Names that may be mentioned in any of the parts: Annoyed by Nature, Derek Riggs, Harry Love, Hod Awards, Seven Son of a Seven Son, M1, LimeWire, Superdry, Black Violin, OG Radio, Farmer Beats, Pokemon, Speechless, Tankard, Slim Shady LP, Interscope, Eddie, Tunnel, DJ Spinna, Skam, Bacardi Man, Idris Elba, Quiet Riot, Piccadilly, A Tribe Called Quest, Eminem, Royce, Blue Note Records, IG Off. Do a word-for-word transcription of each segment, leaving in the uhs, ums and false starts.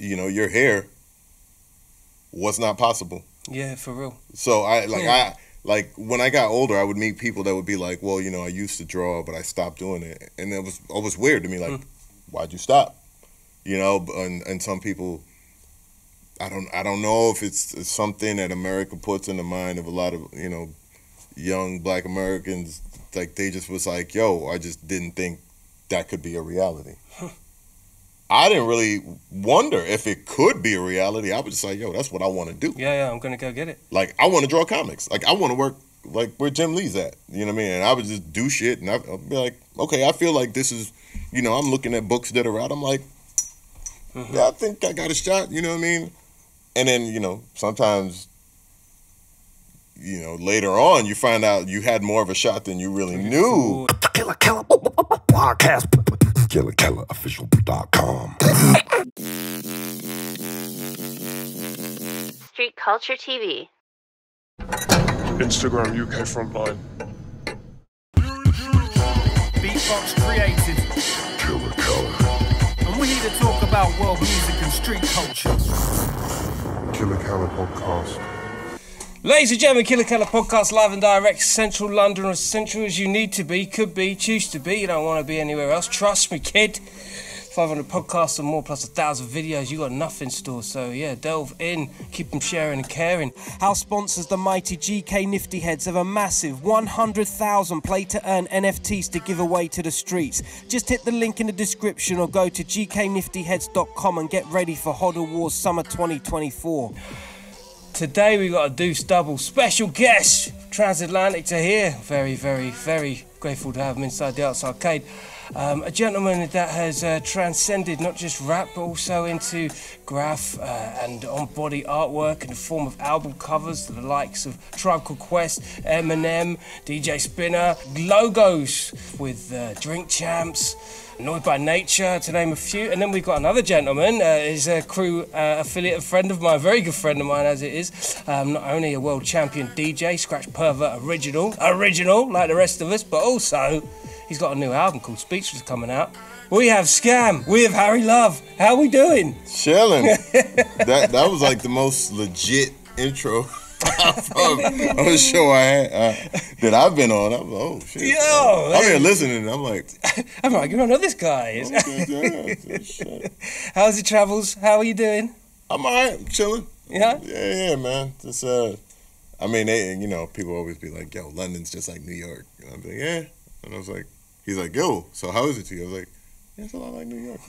you know, you're here. What's not possible? Yeah, for real. So I like yeah. I like when I got older, I would meet people that would be like, well, you know, I used to draw, but I stopped doing it, and it was always weird to me. Like, mm. why'd you stop? You know, and and some people. I don't I don't know if it's something that America puts in the mind of a lot of, you know, young black Americans. Like, they just was like, yo, I just didn't think that could be a reality. Huh. I didn't really wonder if it could be a reality. I was just like, yo, that's what I want to do. Yeah, yeah, I'm going to go get it. Like, I want to draw comics. Like, I want to work, like, where Jim Lee's at. You know what I mean? And I would just do shit, and I'd be like, okay, I feel like this is, you know, I'm looking at books that are out. I'm like, mm-hmm. yeah, I think I got a shot. You know what I mean? And then, you know, sometimes, you know, later on, you find out you had more of a shot than you really knew. Killer Keller podcast, killer keller official dot com. Street Culture T V. Instagram U K Frontline. Beatbox created. Killer Keller. And we're here to talk about world music and street culture. Killer Keller Podcast. Ladies and gentlemen, Killer Keller Podcast, live and direct, central London, as central as you need to be, could be, choose to be. You don't want to be anywhere else. Trust me, kid. five hundred podcasts and more, plus one thousand videos. You got enough in store, so yeah, delve in. Keep them sharing and caring. Our sponsors, the mighty G K Nifty Heads, have a massive one hundred thousand play-to-earn N F Ts to give away to the streets. Just hit the link in the description or go to G K nifty heads dot com and get ready for Hod Awards Summer twenty twenty-four. Today we got a Deuce Double special guest, transatlantic to here. Very, very, very grateful to have him inside the Arts Arcade. Um, a gentleman that has uh, transcended not just rap but also into graph uh, and on-body artwork in the form of album covers, the likes of Tribe Called Quest, Eminem, D J Spinna, logos with uh, Drink Champs, Annoyed by Nature, to name a few. And then we've got another gentleman, uh, he's a crew uh, affiliate, a friend of mine, a very good friend of mine as it is. Um, not only a world champion D J, Scratch Pervert original, original like the rest of us, but also he's got a new album called Speechless coming out. We have Skam, we have Harry Love. How we doing? Chilling. that that was like the most legit intro of, of a show I had, uh, that I've been on. I'm like, oh shit. Yo, I've been listening. I'm like, I'm like, you don't know this guy is. Okay, yeah, how's your travels? How are you doing? I'm alright. Chilling. Yeah. Yeah, yeah, man. Just uh, I mean, they, you know, people always be like, yo, London's just like New York, and I'm like, yeah, and I was like. He's like, yo, so how is it to you? I was like, yeah, it's a lot like New York.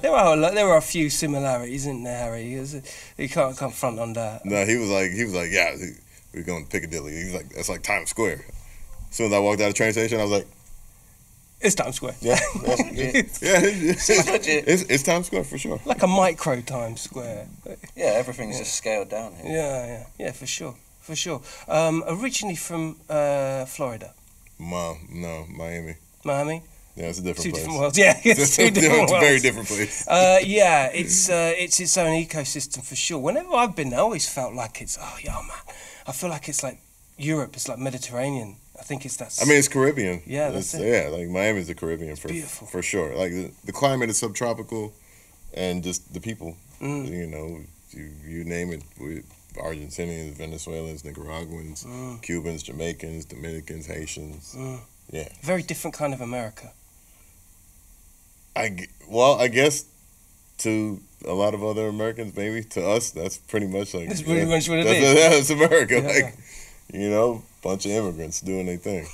there are a lot, there are a few similarities, isn't there, Harry? You can't confront on that. No, he was like, he was like, yeah, we're going to Piccadilly. He's like, that's like Times Square. As soon as I walked out of the train station, I was like, it's Times Square. Yeah, that's, it's, yeah, it's, it's, it's Times Square for sure. Like a micro Times Square. Yeah, everything's yeah. just scaled down here. Yeah, yeah, yeah, for sure, for sure. Um, originally from uh, Florida. Ma, no, Miami. Miami? Yeah, it's a different two place. Two different worlds, yeah. It's two different worlds. It's a very different place. uh, yeah, it's uh, it's its own ecosystem for sure. Whenever I've been, I always felt like it's, oh, yeah, man. I feel like it's like Europe. It's like Mediterranean. I think it's that. I mean, it's Caribbean. Yeah, that's it's, it. Yeah, like Miami's the Caribbean for, beautiful. for sure. Like, the, the climate is subtropical and just the people, mm. you know, you, you name it. We, Argentinians, Venezuelans, Nicaraguans, mm. Cubans, Jamaicans, Dominicans, Haitians. Mm. Yeah. Very different kind of America. I, well, I guess to a lot of other Americans, maybe to us, that's pretty much like. That's pretty yeah, much what it that's, is. That's, that's America. Yeah, like, yeah. you know, bunch of immigrants doing their thing.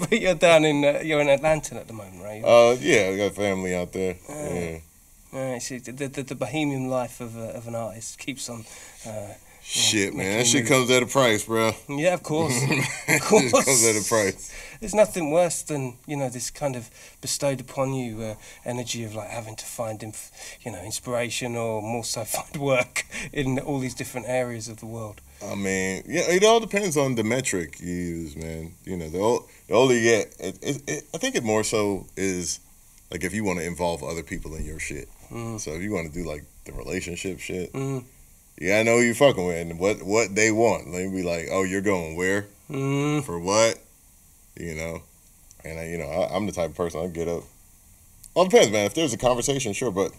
But you're down in, uh, you're in Atlanta at the moment, right? Uh, yeah, I got family out there. Uh. Yeah. Uh, see, the, the the bohemian life of uh, of an artist keeps on. Uh, shit, man, that shit comes at a price, bro. Yeah, of course, of course, it comes at a price. There's nothing worse than, you know, this kind of bestowed upon you uh, energy of like having to find, inf you know, inspiration or more so find work in all these different areas of the world. I mean, yeah, it all depends on the metric you use, man. You know, the old, the older you get, it, it, it, I think it more so is like if you want to involve other people in your shit. Mm. So if you want to do like the relationship shit, mm. yeah, I know who you fucking with and what what they want. They be like, oh, you're going where, mm. for what, you know, and I, you know, I, I'm the type of person I get up. Well, it depends, man. If there's a conversation, sure, but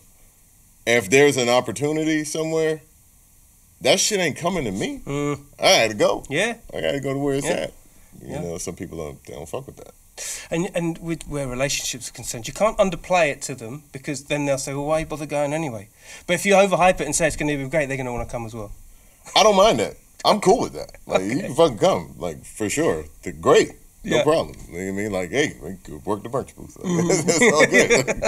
if there's an opportunity somewhere, that shit ain't coming to me. Mm. I had to go. Yeah. I got to go to where it's yeah. at. You yeah. know, some people don't, they don't fuck with that. And and with where relationships are concerned, you can't underplay it to them, because then they'll say, well, why you bother going anyway? But if you overhype it and say it's going to be great, they're going to want to come as well. I don't mind that. I'm cool with that. Like, okay. You can fucking come, like, for sure. They're great. No yeah. problem. You know what I mean? Like, hey, we could work the merch booth. Like, mm. That's all good.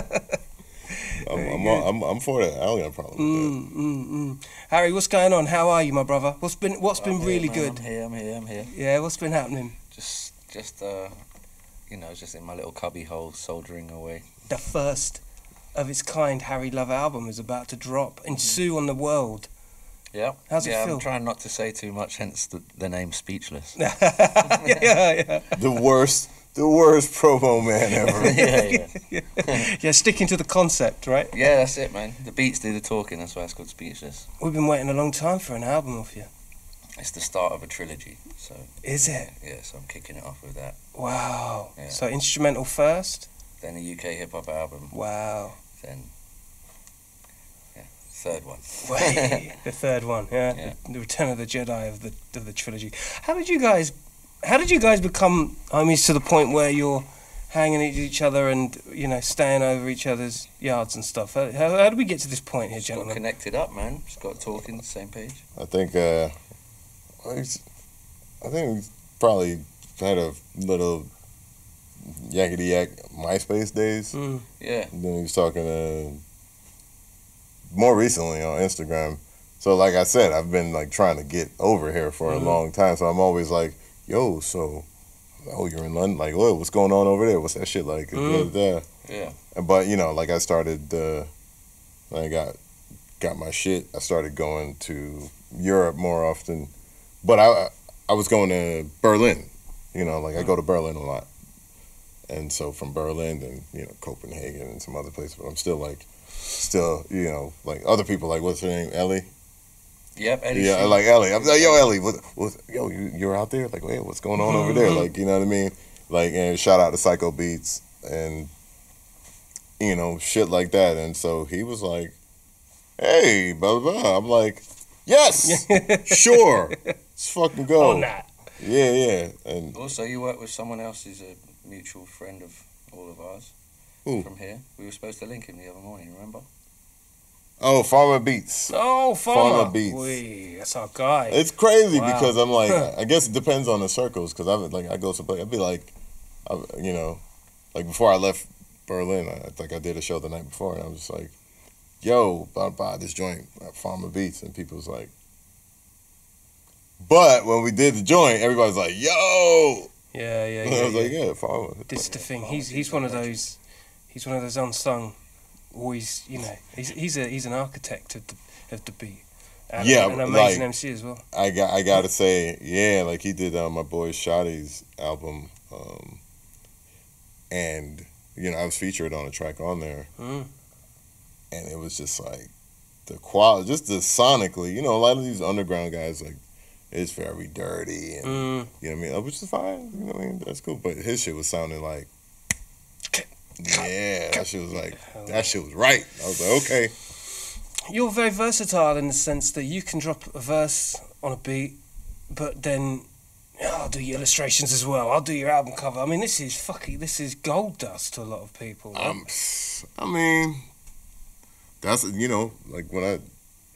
Like, I'm, I'm, all, I'm, I'm for that. I don't got a problem mm, with that. Mm, mm. Harry, what's going on? How are you, my brother? What's been What's been I'm really here, good? I'm here, I'm here, I'm here. Yeah, what's been happening? Just, just uh, you know, just in my little cubby hole, soldering away. The first of its kind Harry Love album is about to drop. Mm-hmm. Ensue on the world. Yeah. How's yeah, it feel? I'm trying not to say too much, hence the, the name Speechless. yeah, yeah, yeah. The worst, the worst promo man ever. yeah, yeah. yeah. yeah, sticking to the concept, right? Yeah, that's it, man. The beats do the talking, that's why it's called Speechless. We've been waiting a long time for an album off you. It's the start of a trilogy, so... Is it? Yeah, so I'm kicking it off with that. Wow. Yeah. So instrumental first? Then a U K hip-hop album. Wow. Then... Third one. Wait, the third one, yeah. yeah. The, the Return of the Jedi of the of the trilogy. How did you guys how did you guys become homies to the point where you're hanging at each other and, you know, staying over each other's yards and stuff? How, how, how did we get to this point here, just gentlemen? Got connected up, man. Just got talking, same page. I think uh I think we probably had a little yakety yak MySpace days. Mm. Yeah. And then he was talking to uh, more recently on Instagram. So like I said, I've been like trying to get over here for mm-hmm. a long time. So I'm always like, yo, so, oh, you're in London? Like, oh, what's going on over there? What's that shit like? Mm. Yeah. But, you know, like I started, uh, I got, got my shit. I started going to Europe more often. But I I was going to Berlin. You know, like mm. I go to Berlin a lot. And so from Berlin and, you know, Copenhagen and some other places. But I'm still like, Still, you know, like other people, like what's her name, Ellie? Yep, Eddie. Yeah, she, like Ellie. I'm like, yo, Ellie, what, what, yo, you, you're out there? Like, wait, what's going on mm-hmm. over there? Like, you know what I mean? Like, and shout out to Psycho Beats and, you know, shit like that. And so he was like, hey, blah, blah, blah. I'm like, yes, sure. Let's fucking go. On that. Yeah, yeah. And also, you work with someone else who's a mutual friend of all of ours. Ooh. From here. We were supposed to link him the other morning, remember? Oh, Farmer Beats. Oh, Farmer. Farmer Beats. Wee, that's our guy. It's crazy wow. because I'm like, I guess it depends on the circles, because I like I go to play, I'd be like, I, you know, like before I left Berlin, I think I did a show the night before, and I was just like, yo, blah, blah, this joint at Farmer Beats, and people was like, but when we did the joint, everybody was like, yo. Yeah, yeah, yeah. I was yeah. like, yeah, Farmer. This the thing, he's he's one of those... He's one of those unsung, always, you know, he's he's a he's an architect of the, of the beat. And yeah, an amazing like, M C as well. I got I gotta say, yeah, like he did uh, my boy Shotty's album, um, and you know I was featured on a track on there, mm. and it was just like the quality, just the sonically, you know, a lot of these underground guys like it's very dirty, and mm. you know what I mean, which is fine, you know what I mean, that's cool, but his shit was sounding like. Yeah, that shit was like, that shit was right. I was like, okay. You're very versatile in the sense that you can drop a verse on a beat, but then oh, I'll do your illustrations as well. I'll do your album cover. I mean, this is fucking, this is gold dust to a lot of people. Right? Um, I mean, that's, you know, like when I,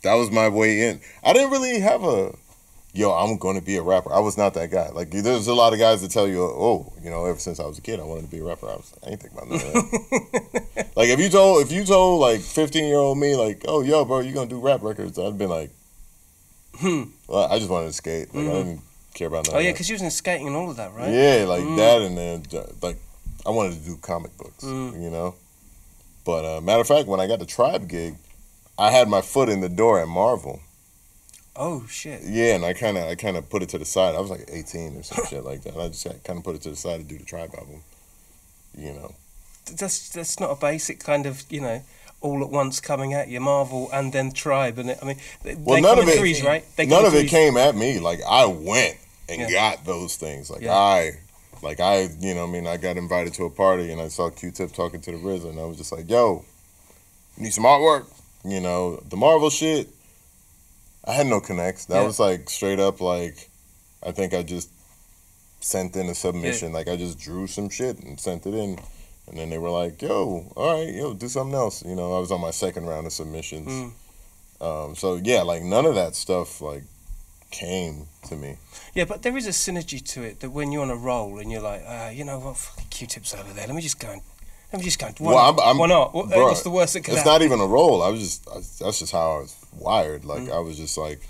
that was my way in. I didn't really have a, yo, I'm going to be a rapper. I was not that guy. Like, there's a lot of guys that tell you, oh, you know, ever since I was a kid, I wanted to be a rapper. I was like, I ain't thinking about none of that. Like, if you told, if you told, like, fifteen-year-old me, like, oh, yo, bro, you going to do rap records, I'd been like, hmm. Well, I just wanted to skate. Like, mm. I didn't care about none oh, of yeah, that. Oh, yeah, because you was in skating and all of that, right? Yeah, like mm. that and then, like, I wanted to do comic books, mm. you know? But, uh, matter of fact, when I got the Tribe gig, I had my foot in the door at Marvel. Oh shit! Yeah, and I kind of, I kind of put it to the side. I was like eighteen or some shit like that. I just kind of put it to the side to do the Tribe album, you know. That's that's not a basic kind of, you know, all at once coming at you, Marvel and then Tribe, and it, I mean, they, well, they none of it, threes, right? They none of threes. It came at me. Like I went and yeah. got those things. Like yeah. I, like I, you know, I mean, I got invited to a party and I saw Q Tip talking to the R Z A, and I was just like, yo, you need some artwork. you know, the Marvel shit, I had no connects. That yeah. was like straight up like, I think I just sent in a submission. Yeah. Like I just drew some shit and sent it in. And then they were like, yo, all right, yo, do something else. You know, I was on my second round of submissions. Mm. Um, so, yeah, like none of that stuff like came to me. Yeah, but there is a synergy to it that when you're on a roll and you're like, uh, you know what, fucking Q-Tip's over there. Let me just go and, let me just go and, why, well, I'm, I'm, why not? What, bro, what's the worst that could happen? It's not even a roll. I was just, I, that's just how I was wired. Like, mm. I was just like,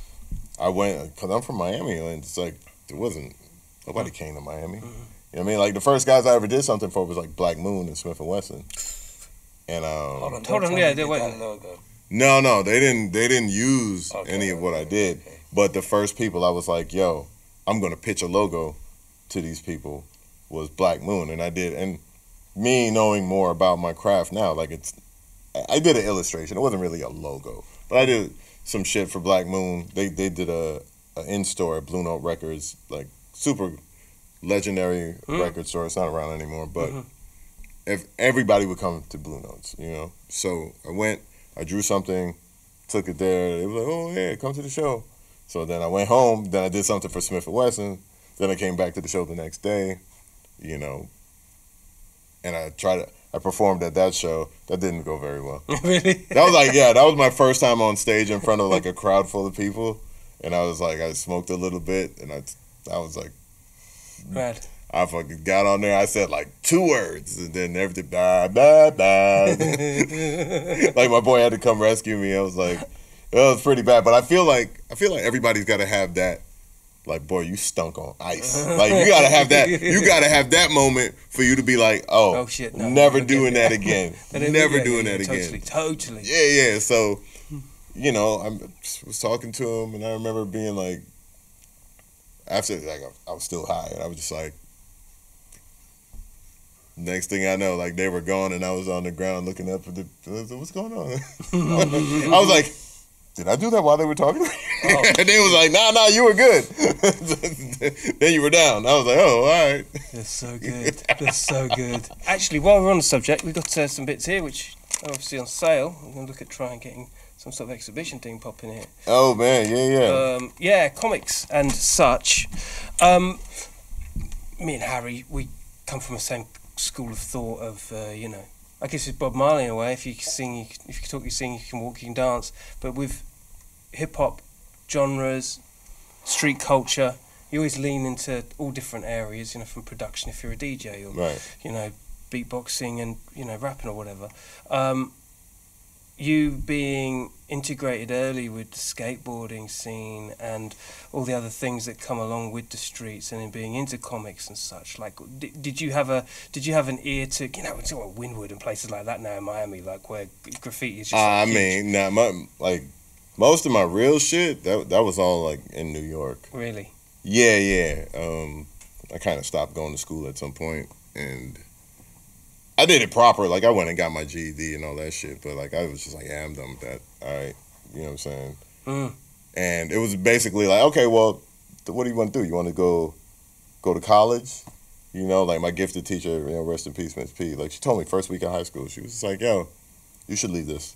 I went, because I'm from Miami, and it's like, there wasn't, nobody mm. came to Miami. Mm. You know what I mean? Like, the first guys I ever did something for was, like, Black Moon and Smif-N-Wessun. And, um... Hold on, hold on, yeah, they wait. No, no, they didn't, they didn't use okay, any of what okay, I did. Okay. But the first people I was like, yo, I'm going to pitch a logo to these people was Black Moon. And I did, and me knowing more about my craft now, like, it's... I did an illustration. It wasn't really a logo. But I did some shit for Black Moon. They, they did a, a in-store at Blue Note Records, like, super... legendary mm. record store. It's not around anymore, but mm-hmm. if everybody would come to Blue Notes, you know? So I went, I drew something, took it there. It was like, oh, yeah, come to the show. So then I went home, then I did something for Smif-N-Wessun. Then I came back to the show the next day, you know, and I tried to, I performed at that show. That didn't go very well. Really? That was like, yeah, that was my first time on stage in front of like a crowd full of people. And I was like, I smoked a little bit and I, I was like, Rad. I fucking got on there. I said like two words, and then everything blah blah blah. Like my boy had to come rescue me. I was like, oh, it was pretty bad. But I feel like I feel like everybody's got to have that. Like, boy, you stunk on ice. Like you gotta have that. You gotta have that moment for you to be like, oh, oh shit, no, never doing that again. Never doing that again. Totally, totally. Yeah, yeah. So, you know, I was talking to him, and I remember being like. After, like, I was still high, and I was just like, next thing I know, like, they were gone, and I was on the ground looking up at the, what's going on? I was like, did I do that while they were talking to me? Oh. And they was like, nah, nah, you were good. Then you were down. I was like, oh, all right. That's so good. That's so good. Actually, while we're on the subject, we've got uh, some bits here, which are obviously on sale. We're going to look at trying getting... some sort of exhibition thing popping here. Oh man, yeah, yeah. Um, yeah, comics and such. Um, me and Harry, we come from the same school of thought of, uh, you know, I guess it's Bob Marley in a way. If you can sing, you can, if you can talk, you sing. You can walk, you can dance. But with hip hop genres, street culture, you always lean into all different areas. You know, from production if you're a D J, or right. you know, beatboxing and you know, rapping or whatever. Um, You being integrated early with the skateboarding scene and all the other things that come along with the streets, and then being into comics and such. Like, did, did you have a did you have an ear to you know it's all Wynwood and places like that now in Miami, like where graffiti is just. Uh, like, I huge. mean, nah, my, like most of my real shit that that was all like in New York. Really? Yeah, yeah. Um, I kind of stopped going to school at some point and. I did it proper, like I went and got my G E D and all that shit, but like I was just like, yeah, I'm done with that, all right, you know what I'm saying? Mm. And it was basically like, okay, well, th what do you want to do? You want to go go to college? You know, like my gifted teacher, you know, rest in peace, Miss P, like she told me first week of high school, she was just like, yo, you should leave this.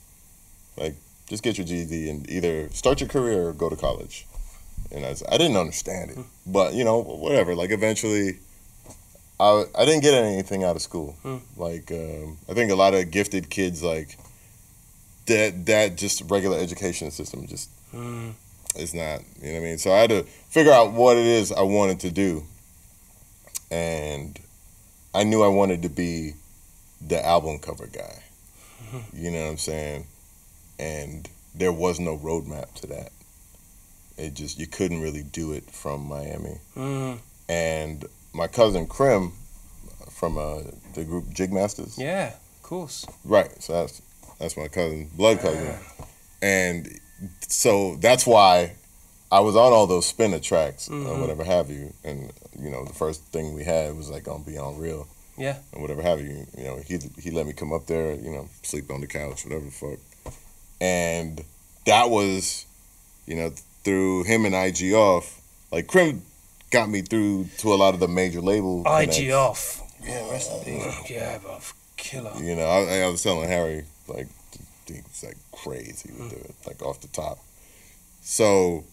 Like, just get your G E D and either start your career or go to college. And I, was, I didn't understand it, mm. but you know, whatever, like eventually... I, I didn't get anything out of school. Hmm. Like, um, I think a lot of gifted kids, like, that that just regular education system just, hmm. it's not, you know what I mean? So I had to figure out what it is I wanted to do. And I knew I wanted to be the album cover guy. You know what I'm saying? And there was no roadmap to that. It just, you couldn't really do it from Miami. Hmm. And... my cousin Crim, from uh, the group Jigmastas. Yeah, of course. Right, so that's that's my cousin, blood cousin, uh. and so that's why I was on all those Spinna tracks mm-hmm. or whatever have you. And you know, the first thing we had was like on Beyond Real. Yeah. And whatever have you, you know, he he let me come up there, you know, sleep on the couch, whatever the fuck. And that was, you know, through him and I G Off, like Crim. Got me through to a lot of the major labels. I G Off. Yeah, rest in peace. Yeah, but killer. You know, I, I was telling Harry, like, things like crazy with mm. it, like off the top. So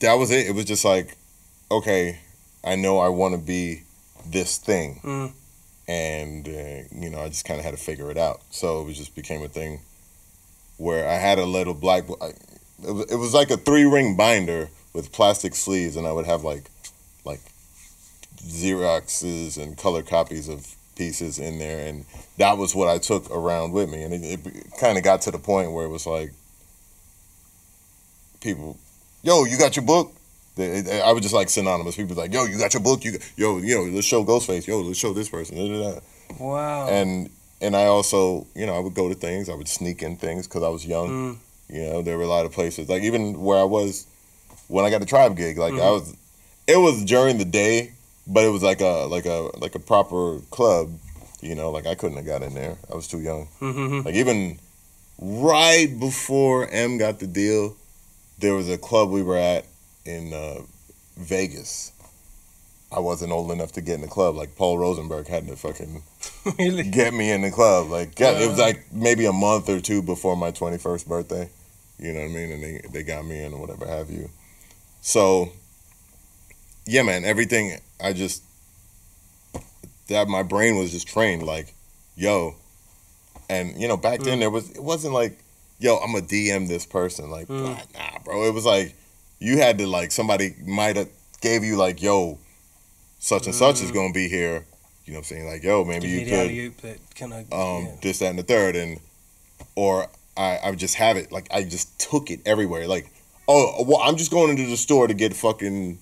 that was it. It was just like, okay, I know I want to be this thing. Mm. And, uh, you know, I just kind of had to figure it out. So it was just became a thing where I had a little black... I, it, was, it was like a three-ring binder with plastic sleeves, and I would have, like, like Xeroxes and color copies of pieces in there, and that was what I took around with me. And it, it kind of got to the point where it was like, people, yo, you got your book? I was just like synonymous. People were like, yo, you got your book? You got, yo, you know, let's show Ghostface. Yo, let's show this person. Da, da, da. Wow. And and I also, you know, I would go to things. I would sneak in things because I was young. Mm. You know, there were a lot of places. Like, even where I was when I got the Tribe gig, like, mm-hmm. I was, it was during the day, but it was like a like a, like a proper club. You know, like, I couldn't have got in there. I was too young. Mm-hmm. Like, even right before M got the deal, there was a club we were at in uh, Vegas. I wasn't old enough to get in the club. Like, Paul Rosenberg had to fucking really? get me in the club. Like, yeah, uh, it was like maybe a month or two before my twenty-first birthday. You know what I mean? And they, they got me in or whatever have you. So, yeah, man, everything, I just, that my brain was just trained, like, yo. And, you know, back mm. then there was, it wasn't like, yo, I'm going to D M this person. Like, mm. God, nah, bro. It was like, you had to, like, somebody might have gave you, like, yo, such and mm. such is going to be here. You know what I'm saying? Like, yo, maybe you, you could, you, but can I, um, yeah. this, that, and the third. And, or I, I would just have it. Like, I just took it everywhere. Like, oh, well, I'm just going into the store to get fucking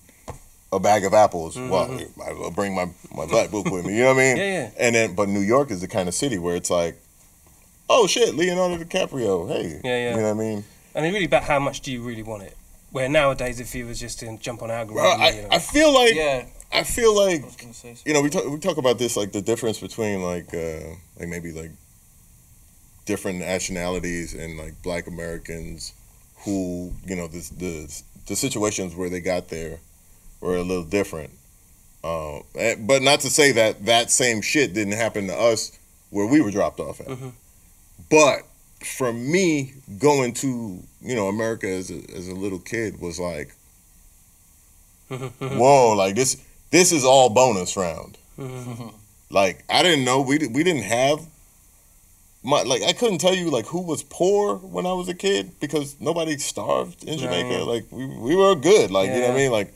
a bag of apples. Mm-hmm. Well, I, I'll bring my, my black book with me. You know what I mean? Yeah, yeah. And then, but New York is the kind of city where it's like, oh, shit, Leonardo DiCaprio. Hey. Yeah, yeah. You know what I mean? I mean, really, about how much do you really want it? Where nowadays, if you was just to jump on algorithm, well, I, you know. I feel like, yeah. I feel like, I so. you know, we talk we talk about this, like, the difference between, like, uh, like maybe like different nationalities and, like, Black Americans, who, you know, the the the situations where they got there were a little different, uh, but not to say that that same shit didn't happen to us where we were dropped off at, mm-hmm. but. For me, going to, you know, America as a, as a little kid was like, whoa, like, this this is all bonus round. Like, I didn't know, we we didn't have, my like, I couldn't tell you, like, who was poor when I was a kid because nobody starved in Jamaica. No. Like, we, we were good, like, yeah. you know what I mean? Like,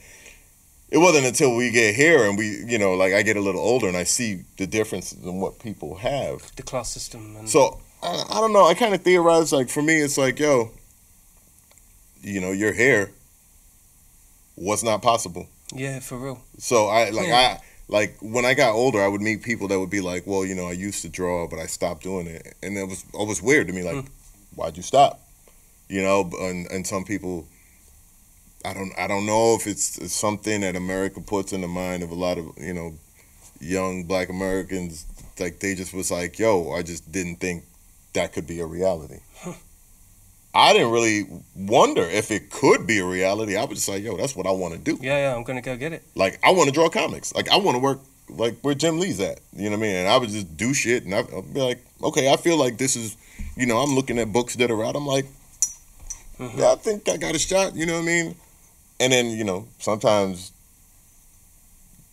it wasn't until we get here and we, you know, like, I get a little older and I see the differences in what people have. The class system. And so... I, I don't know. I kind of theorize, like, for me, it's like, yo, you know, you're here. What's not possible? Yeah, for real. So, I like, yeah. I like when I got older, I would meet people that would be like, well, you know, I used to draw, but I stopped doing it. And it was always weird to me, like, mm. why'd you stop? You know, and, and some people, I don't, I don't know if it's something that America puts in the mind of a lot of, you know, young Black Americans. Like, they just was like, yo, I just didn't think that could be a reality. Huh. I didn't really wonder if it could be a reality. I was just like, yo, that's what I want to do. Yeah, yeah, I'm going to go get it. Like, I want to draw comics. Like, I want to work, like, where Jim Lee's at. You know what I mean? And I would just do shit, and I'd be like, okay, I feel like this is, you know, I'm looking at books that are out. I'm like, mm-hmm. yeah, I think I got a shot. You know what I mean? And then, you know, sometimes,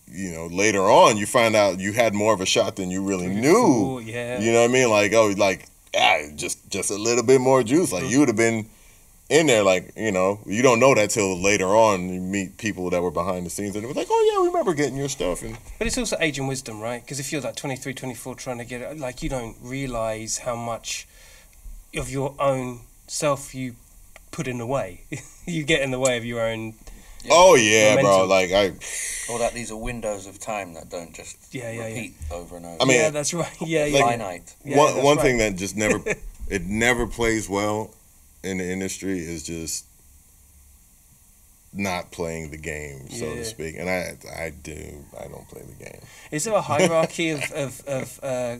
you know, later on, you find out you had more of a shot than you really knew. Cool, yeah. You know what I mean? Like, oh, like, ah, just just a little bit more juice. Like, mm-hmm. you would have been in there, like, you know, you don't know that till later on you meet people that were behind the scenes and it was like, oh, yeah, we remember getting your stuff. And but it's also age and wisdom, right? Because if you're like twenty-three, twenty-four trying to get it, like, you don't realise how much of your own self you put in the way. You get in the way of your own... Yeah. Oh, yeah, momentum. Bro. Like, I... All that, these are windows of time that don't just yeah, yeah, repeat yeah. over and over. I mean, yeah, that's right. Yeah, yeah. Like, finite. One, yeah, that's one right. thing that just never... it never plays well in the industry is just not playing the game, so yeah. to speak. And I I do. I don't play the game. Is there a hierarchy of, of, of uh,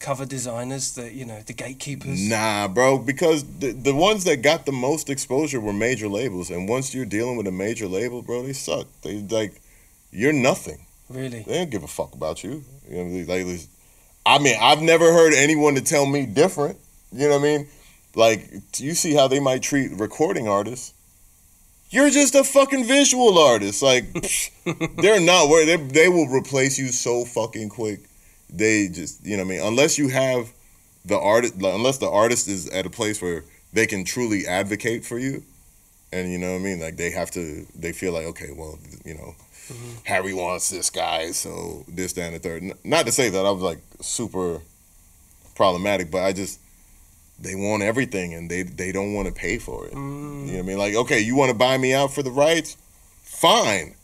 cover designers that, you know, the gatekeepers? Nah, bro, because the, the ones that got the most exposure were major labels. And once you're dealing with a major label, bro, they suck. They, like... You're nothing. Really? They don't give a fuck about you. You know, like, I mean, I've never heard anyone to tell me different. You know what I mean? Like, you see how they might treat recording artists. You're just a fucking visual artist. Like, psh, they're not worried. They, they will replace you so fucking quick. They just, you know what I mean? Unless you have the artist, unless the artist is at a place where they can truly advocate for you. And you know what I mean? Like, they have to, they feel like, okay, well, you know, mm-hmm. Harry wants this guy, so this, that, and the third. Not to say that I was, like, super problematic, but I just, they want everything, and they they don't want to pay for it. Mm. You know what I mean? Like, okay, you want to buy me out for the rights? Fine.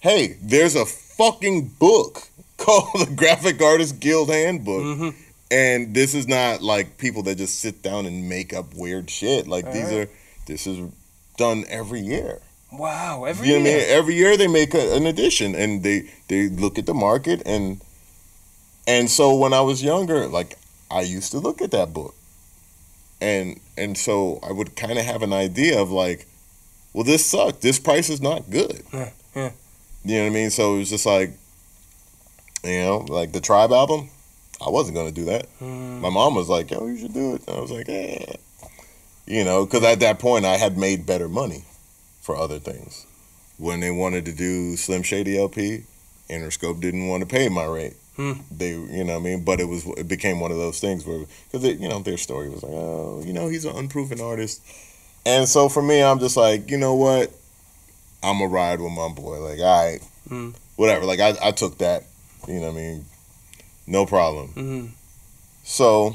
Hey, there's a fucking book called the Graphic Artist Guild Handbook. Mm-hmm. And this is not, like, people that just sit down and make up weird shit. Like, all these right. are, this is done every year. Wow, every you know year. What I mean? Every year they make a, an edition, and they, they look at the market. And and so when I was younger, like, I used to look at that book. And and so I would kind of have an idea of, like, well, this sucked. This price is not good. Yeah, yeah. You know what I mean? So it was just like, you know, like the Tribe album. I wasn't going to do that. Mm. My mom was like, yo, you should do it. And I was like, eh. You know, because at that point, I had made better money for other things. When they wanted to do Slim Shady L P, Interscope didn't want to pay my rate. Hmm. They, you know what I mean? But it was it became one of those things where, because, you know, their story was like, oh, you know, he's an unproven artist. And so for me, I'm just like, you know what? I'm going to ride with my boy. Like, all right, hmm. whatever. Like, I, I took that, you know what I mean? No problem. Mm-hmm. So,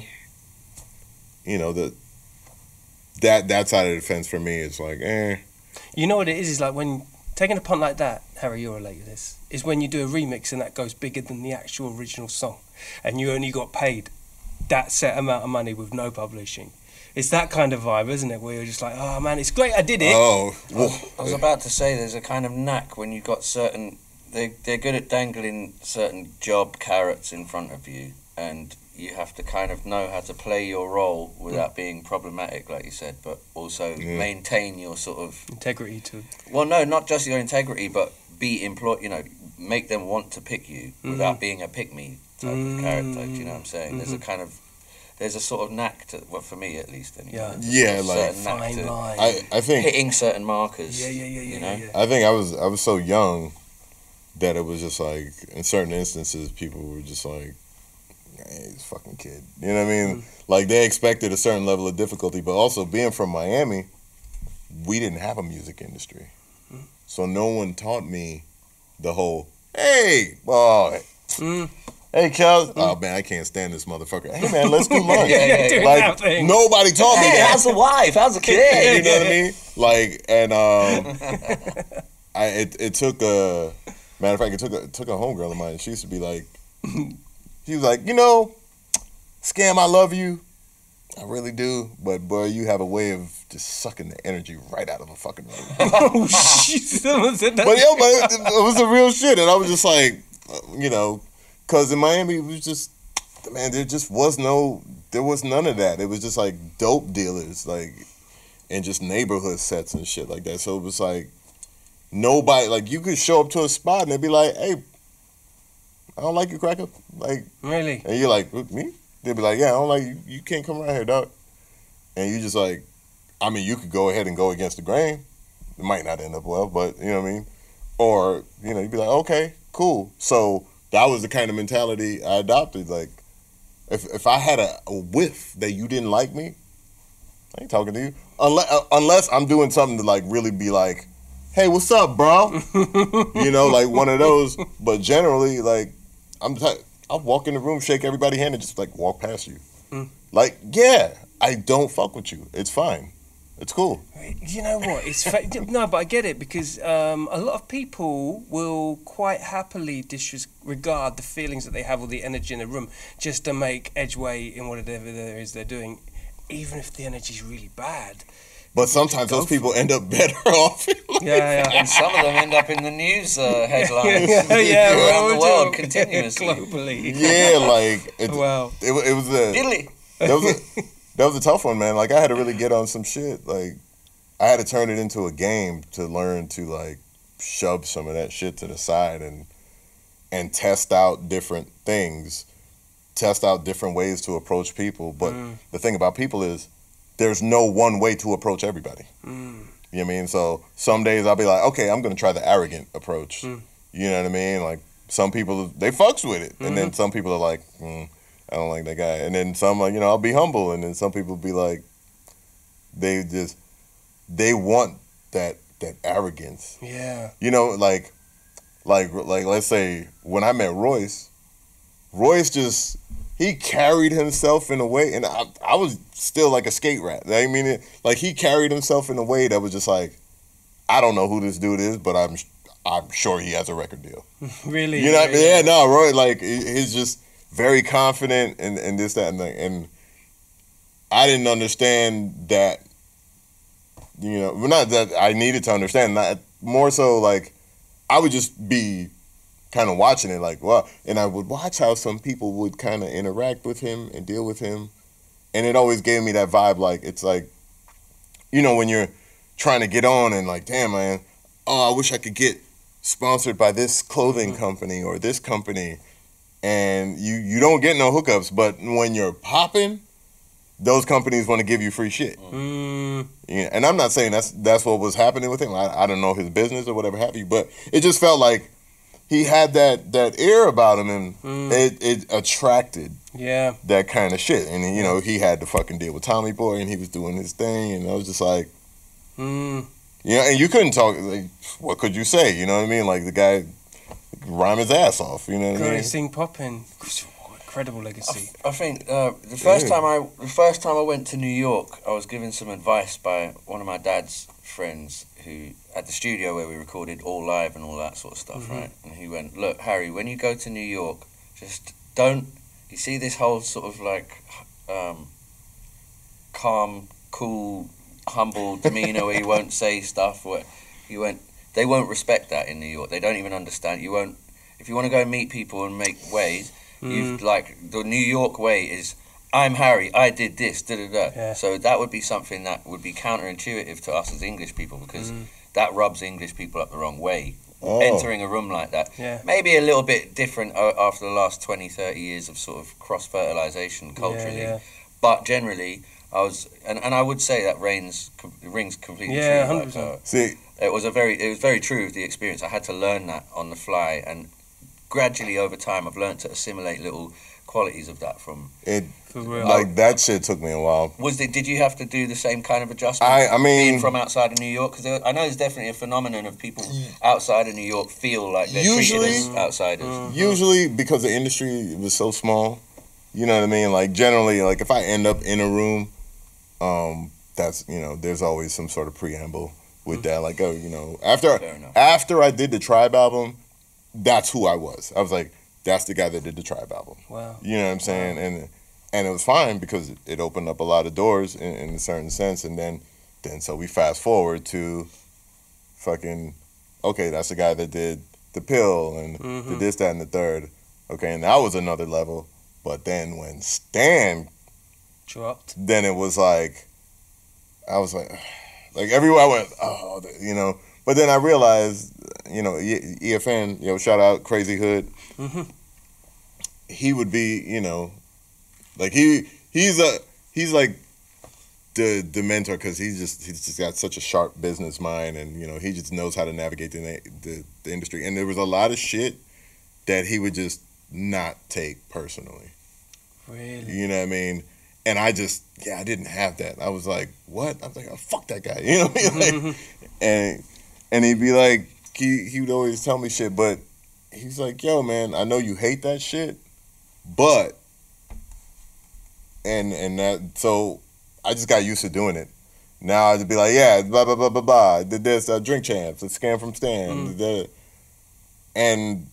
you know, the that that side of the fence for me is like, eh. You know what it is? Is like when taking a punt like that, Harry, you'll relate to this, is when you do a remix and that goes bigger than the actual original song, and you only got paid that set amount of money with no publishing. It's that kind of vibe, isn't it? Where you're just like, oh man, it's great, I did it. Oh, I was, I was about to say there's a kind of knack when you've got certain. They, they're good at dangling certain job carrots in front of you, and you have to kind of know how to play your role without yeah. being problematic, like you said, but also yeah. maintain your sort of... integrity too. Well, no, not just your integrity, but be employed, you know, make them want to pick you mm. without being a pick-me type mm. of character, do you know what I'm saying? Mm-hmm. There's a kind of... There's a sort of knack to, well, for me at least, anyway. Yeah, yeah, like fine to, line. I, I think... hitting certain markers, yeah, yeah, yeah, yeah, you know? Yeah, yeah. I think I was I was so young... that it was just like, in certain instances, people were just like, hey, this fucking kid. You know what I mean? Mm-hmm. Like, they expected a certain level of difficulty, but also being from Miami, we didn't have a music industry. Mm-hmm. So no one taught me the whole, hey, boy. Mm-hmm. Hey, Kel. Mm-hmm. Oh, man, I can't stand this motherfucker. Hey, man, let's do lunch. yeah, yeah, yeah. Like, nobody taught me hey, that. How's the wife? How's the kid? You know what I mean? Like, and um, I it, it took a... Matter of fact, it took a, it took a homegirl of mine. She used to be like, she was like, you know, Skam, I love you. I really do. But, boy, you have a way of just sucking the energy right out of a fucking room. oh, shit. But, yo, but it, it was the real shit. And I was just like, you know, because in Miami, it was just, man, there just was no, there was none of that. It was just like dope dealers, like, and just neighborhood sets and shit like that. So it was like, nobody, like, you could show up to a spot and they'd be like, hey, I don't like you, cracker. Like, really? And you're like, me? They'd be like, yeah, I don't like you. You can't come around here, dog. And you just like, I mean, you could go ahead and go against the grain. It might not end up well, but you know what I mean? Or, you know, you'd be like, okay, cool. So that was the kind of mentality I adopted. Like, if if I had a, a whiff that you didn't like me, I ain't talking to you. Unless, uh, unless I'm doing something to, like, really be like, hey, what's up, bro? You know, like one of those. But generally, like, I'm type, I'll walk in the room, shake everybody's hand, and just, like, walk past you. Mm. Like, yeah, I don't fuck with you. It's fine. It's cool. You know what? It's fa- No, but I get it, because um, a lot of people will quite happily disregard the feelings that they have or the energy in the room just to make edgeway in whatever there is they're doing, even if the energy's really bad. But sometimes those people end up better off. Like, yeah, yeah. And some of them end up in the news uh, headlines. yeah, yeah, yeah, around the world continuously. Globally. Yeah, like, it, wow. it, it was a... Diddly. That was a, that was a tough one, man. Like, I had to really get on some shit. Like, I had to turn it into a game to learn to, like, shove some of that shit to the side and and test out different things test out different ways to approach people. But mm. the thing about people is there's no one way to approach everybody. Mm. You know what I mean? So some days I'll be like, okay, I'm going to try the arrogant approach. Mm. You know what I mean? Like some people, they fucks with it. Mm-hmm. And then some people are like, mm, I don't like that guy. And then some, you know, I'll be humble. And then some people be like, they just, they want that that arrogance. Yeah. You know, like, like, like, let's say when I met Royce, Royce just, he carried himself in a way, and I, I was still like a skate rat. I mean, it, like he carried himself in a way that was just like, I don't know who this dude is, but I'm, I'm sure he has a record deal. Really? You know? What I mean? Yeah. No, Roy, like he's just very confident and and this, that, and that. And I didn't understand that. You know, well, not that I needed to understand. Not more so like, I would just be kind of watching it like, wow. And I would watch how some people would kind of interact with him and deal with him. And it always gave me that vibe. Like, it's like, you know, when you're trying to get on and like, damn, man, oh, I wish I could get sponsored by this clothing company or this company. And you, you don't get no hookups. But when you're popping, those companies want to give you free shit. Mm. Yeah, and I'm not saying that's that's what was happening with him. I, I don't know his business or whatever have you, but it just felt like he had that that air about him, and mm. it, it attracted yeah. that kind of shit. And, you know, he had to fucking deal with Tommy Boy, and he was doing his thing, and I was just like, mm. you know, and you couldn't talk, like, what could you say? You know what I mean? Like, the guy rhymed his ass off, you know what I mean? Great thing popping. Incredible legacy. I, I think uh, the first yeah. time I the first time I went to New York, I was given some advice by one of my dad's friends who at the studio where we recorded all live and all that sort of stuff, mm-hmm. right? And he went, "Look, Harry, when you go to New York, just don't. You see this whole sort of like um, calm, cool, humble demeanor where you won't say stuff. Where you won't. They won't respect that in New York. They don't even understand. You won't. If you want to go and meet people and make waves." You've, mm. like, the New York way is, I'm Harry, I did this, da-da-da. Yeah. So that would be something that would be counterintuitive to us as English people because mm. that rubs English people up the wrong way, oh. entering a room like that. Yeah. Maybe a little bit different after the last twenty, thirty years of sort of cross-fertilisation culturally. Yeah, yeah. But generally, I was, and, and I would say that reigns, rings completely yeah, true. Yeah, one hundred percent. Like, uh, See. It was a very, it was very true of the experience. I had to learn that on the fly, and gradually over time I've learned to assimilate little qualities of that from it. For real. Like that shit took me a while. Was it, did you have to do the same kind of adjustment? I, I mean, being from outside of New York, because I know there's definitely a phenomenon of people outside of New York feel like they're usually, treated as outsiders. Uh-huh. Usually because the industry was so small, you know what I mean? Like generally, like if I end up in a room, um, that's, you know, there's always some sort of preamble with that. Like, oh, you know, after after I did the Tribe album, that's who I was. I was like, that's the guy that did the Tribe album. Wow. You know what I'm saying? And and it was fine because it opened up a lot of doors in, in a certain sense. And then, then so we fast forward to fucking, okay, that's the guy that did The Pill and mm-hmm. did this, that, and the third. Okay, and that was another level. But then when Stan dropped, then it was like, I was like, like everywhere I went, oh, you know. But then I realized, you know, E F N, you know, shout out Crazy Hood. Mm-hmm. He would be, you know, like he he's a he's like the the mentor because he's just he's just got such a sharp business mind, and you know he just knows how to navigate the, the the industry. And there was a lot of shit that he would just not take personally. Really? You know what I mean? And I just, yeah, I didn't have that. I was like, what? I was like, oh, fuck that guy. You know what I mean? Like, mm-hmm. and. And he'd be like, he, he would always tell me shit, but he's like, yo, man, I know you hate that shit, but, and and that, so I just got used to doing it. Now I'd be like, yeah, blah, blah, blah, blah, blah, I did this, uh, Drink Champs, a Skam from Stan. Mm. And,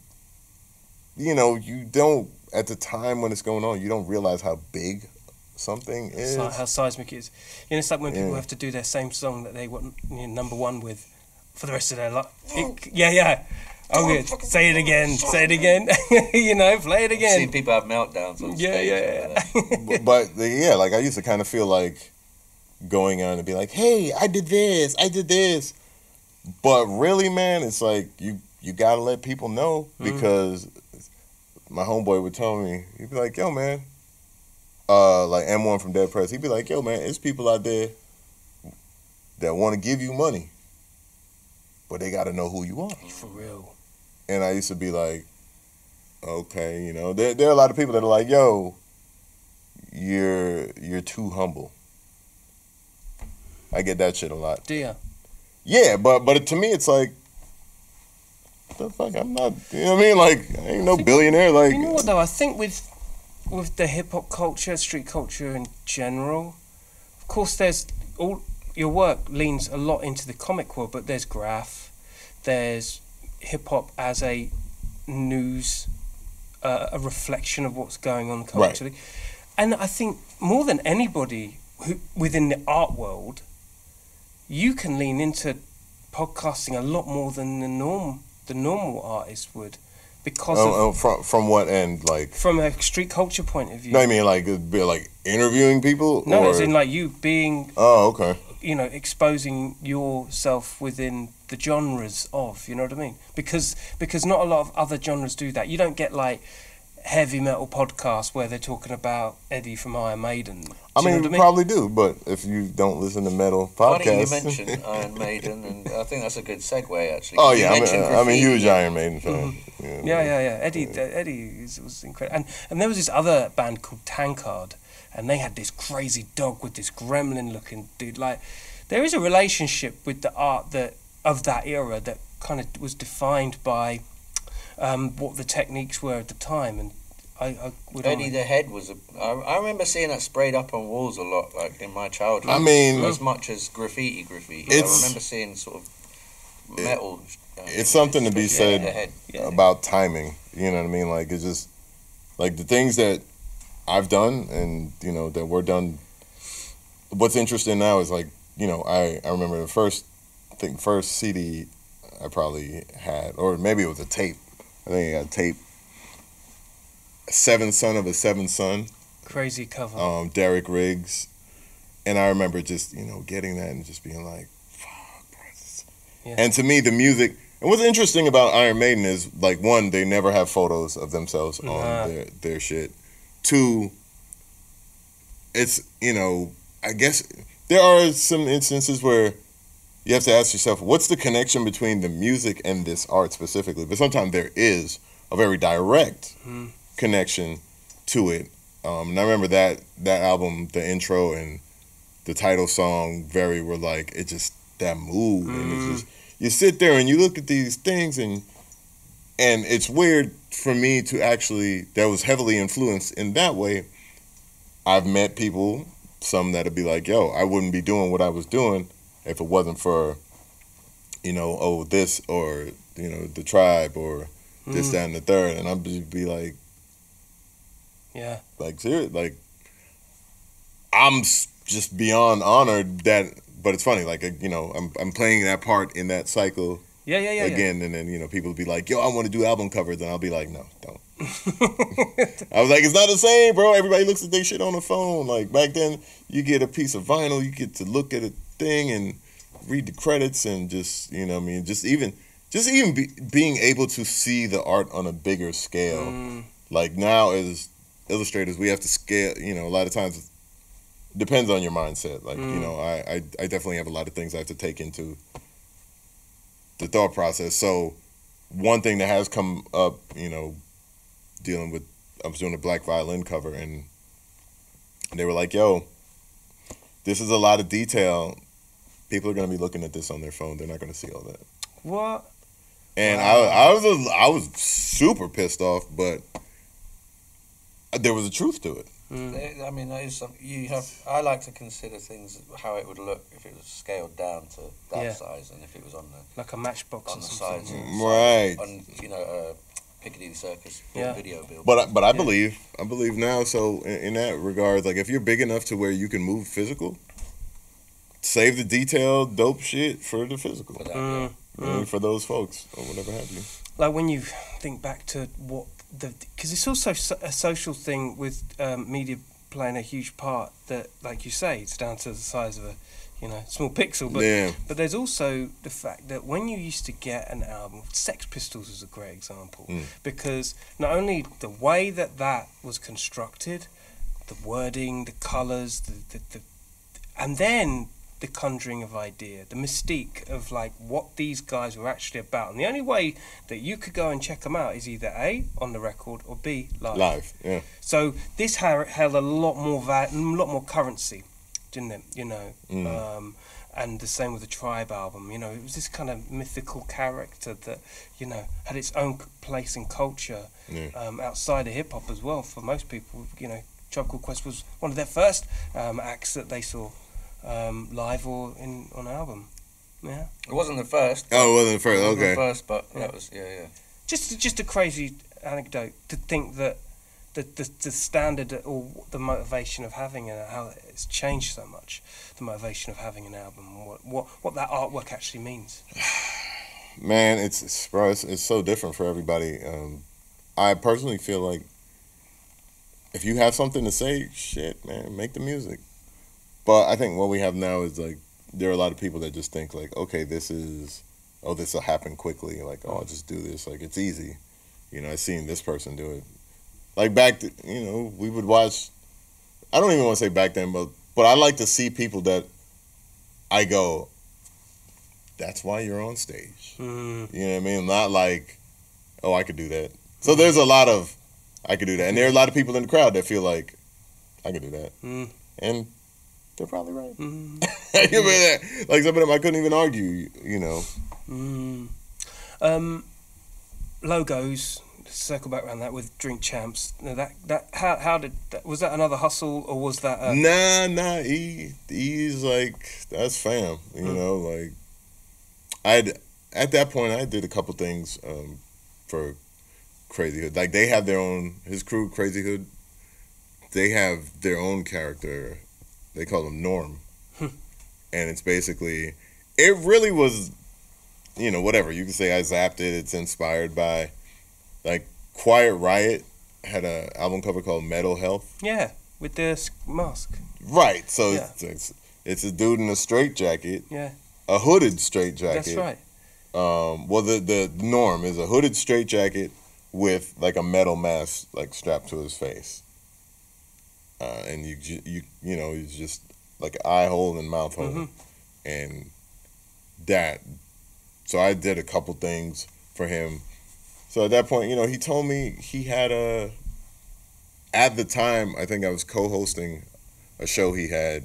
you know, you don't, at the time when it's going on, you don't realize how big something is. Like how seismic it is. You know, it's like when people yeah. have to do their same song that they want, you know, number one with, for the rest of their life. It, yeah, yeah. Oh, good. Say it again. Say it again. You know, play it again. I've seen people have meltdowns on yeah, stage. Yeah, yeah, yeah. But, yeah, like, I used to kind of feel like going on and be like, hey, I did this, I did this. But really, man, it's like you, you got to let people know because mm. my homeboy would tell me, he'd be like, yo, man, uh, like M one from Dead Press, he'd be like, yo, man, it's people out there that want to give you money, but they got to know who you are. For real. And I used to be like, okay, you know, there, there are a lot of people that are like, yo, you're you're too humble. I get that shit a lot. Do ya? Yeah, but but to me it's like, what the fuck, I'm not, you know what I mean? Like, I ain't no billionaire. Like, you know what though? I think with with the hip hop culture, street culture in general, of course, there's all your work leans a lot into the comic world, but there's graph, there's hip hop as a news, uh, a reflection of what's going on culturally, right. And I think more than anybody who within the art world, you can lean into podcasting a lot more than the norm, the normal artist would, because oh, of, oh, from from what end, like from a street culture point of view. No, I mean like be like interviewing people. No, or? As in like you being. Oh, okay. You know, exposing yourself within the genres of, you know what I mean? Because because not a lot of other genres do that. You don't get like heavy metal podcasts where they're talking about Eddie from Iron Maiden. Do I mean, you know we I mean? probably do, but if you don't listen to metal podcasts... Why don't you mention Iron Maiden? And I think that's a good segue, actually. Oh, yeah, I'm, a, I'm a huge Iron Maiden fan. Mm-hmm. yeah, yeah, yeah, yeah. Eddie yeah. Eddie was incredible. And, and there was this other band called Tankard, and they had this crazy dog with this gremlin-looking dude. Like, there is a relationship with the art that of that era that kind of was defined by... Um, what the techniques were at the time, and I, I would Eddie the Head was a, I, I remember seeing that sprayed up on walls a lot, like in my childhood. I mean, as much as graffiti, graffiti. I remember seeing sort of metal. It, um, it's something to be said yeah, yeah. about timing. You know what I mean? Like it's just like the things that I've done, and you know that were done. What's interesting now is like you know I I remember the first thing first C D I probably had, or maybe it was a tape. I think I got a tape. Seven Son of a Seven Son. Crazy cover. Um, Derek Riggs. And I remember just, you know, getting that and just being like, fuck, bro. Yeah. And to me, the music... And what's interesting about Iron Maiden is, like, one, they never have photos of themselves nah. on their, their shit. Two, it's, you know, I guess... There are some instances where... You have to ask yourself, what's the connection between the music and this art specifically? But sometimes there is a very direct mm. connection to it. Um, and I remember that that album, the intro and the title song, very were like, it just, that mood. Mm. And it's just, you sit there and you look at these things and and it's weird for me to actually, that was heavily influenced in that way. I've met people, some that'll be like, yo, I wouldn't be doing what I was doing if it wasn't for, you know, oh, this or, you know, the Tribe or this, mm. that, and the third. And I'd just be like, yeah. Like, serious. Like, I'm just beyond honored that, but it's funny, like, you know, I'm I'm playing that part in that cycle. Yeah, yeah, yeah. Again, yeah. And then, you know, people would be like, yo, I want to do album covers. And I'll be like, no, don't. I was like, it's not the same, bro. Everybody looks at their shit on the phone. Like, back then, you get a piece of vinyl, you get to look at it. Thing and read the credits and just you know I mean just even just even be, being able to see the art on a bigger scale. Mm. Like now as illustrators we have to scale, you know a lot of times it depends on your mindset, like mm. you know I, I I definitely have a lot of things I have to take into the thought process. So one thing that has come up, you know dealing with, I was doing a Black Violin cover and they were like, yo, this is a lot of detail. People are gonna be looking at this on their phone. They're not gonna see all that. What? And wow. I, I was, a, I was super pissed off, but there was a truth to it. Mm. I mean, that is something you have. I like to consider things how it would look if it was scaled down to that yeah. size, and if it was on the like a matchbox on or the sides, right? On you know, uh, Piccadilly Circus yeah. video bill. But I, but I yeah. believe I believe now. So in, in that regard, like if you're big enough to where you can move physical. Save the detail, dope shit for the physical. For, that, yeah. mm. for those folks or whatever have you. Like when you think back to what the... Because it's also a social thing with um, media playing a huge part that, like you say, it's down to the size of a, you know, small pixel. But yeah. but there's also the fact that when you used to get an album, Sex Pistols is a great example, mm. because not only the way that that was constructed, the wording, the colours, the, the, the and then the conjuring of idea, the mystique of like what these guys were actually about. And the only way that you could go and check them out is either A, on the record, or B, live. Live, yeah. So this held a lot more va a lot more currency, didn't it? You know, mm. um, and the same with the Tribe album. You know, it was this kind of mythical character that, you know, had its own place in culture, yeah. um, outside of hip hop as well. For most people, you know, Tribe Called Quest was one of their first um, acts that they saw um, live or in on album. Yeah, it wasn't the first. Oh, it wasn't the first. Okay, it wasn't the first, but yeah. that was yeah, yeah. Just just a crazy anecdote to think that the the, the standard or the motivation of having and how it's changed so much. The motivation of having an album, and what what what that artwork actually means. Man, it's it's, bro, it's it's so different for everybody. Um, I personally feel like, if you have something to say, shit, man, make the music. But I think what we have now is, like, there are a lot of people that just think, like, okay, this is, oh, this will happen quickly. Like, oh, I'll just do this. Like, it's easy. You know, I've seen this person do it. Like, back, to, you know, we would watch, I don't even want to say back then, but, but I like to see people that I go, that's why you're on stage. Mm. You know what I mean? Not like, oh, I could do that. So there's a lot of, I could do that. And there are a lot of people in the crowd that feel like, I could do that. Mm. And they're probably right. Mm. You know that? Like, some of them I couldn't even argue, you know. Mm. Um, logos, circle back around that with Drink Champs. Now that, that, how, how did, that, was that another hustle or was that? A nah, nah, he, he's like, that's fam, you mm. know, like, I'd, at that point I did a couple things um, for Crazy Hood. Like, they have their own, his crew, Crazy Hood, they have their own character. They call him Norm. and it's basically, it really was, you know, whatever. You can say I zapped it. It's inspired by, like, Quiet Riot had an album cover called Metal Health. Yeah, with the mask. Right. So yeah. it's, it's, it's a dude in a straitjacket. Yeah. A hooded straitjacket. That's right. Um, well, the, the Norm is a hooded straitjacket with like a metal mask like strapped to his face, uh, and you you you know he's just like eye hole and mouth hole, mm-hmm. and that. So I did a couple things for him. So at that point, you know, he told me he had a. At the time, I think I was co-hosting a show he had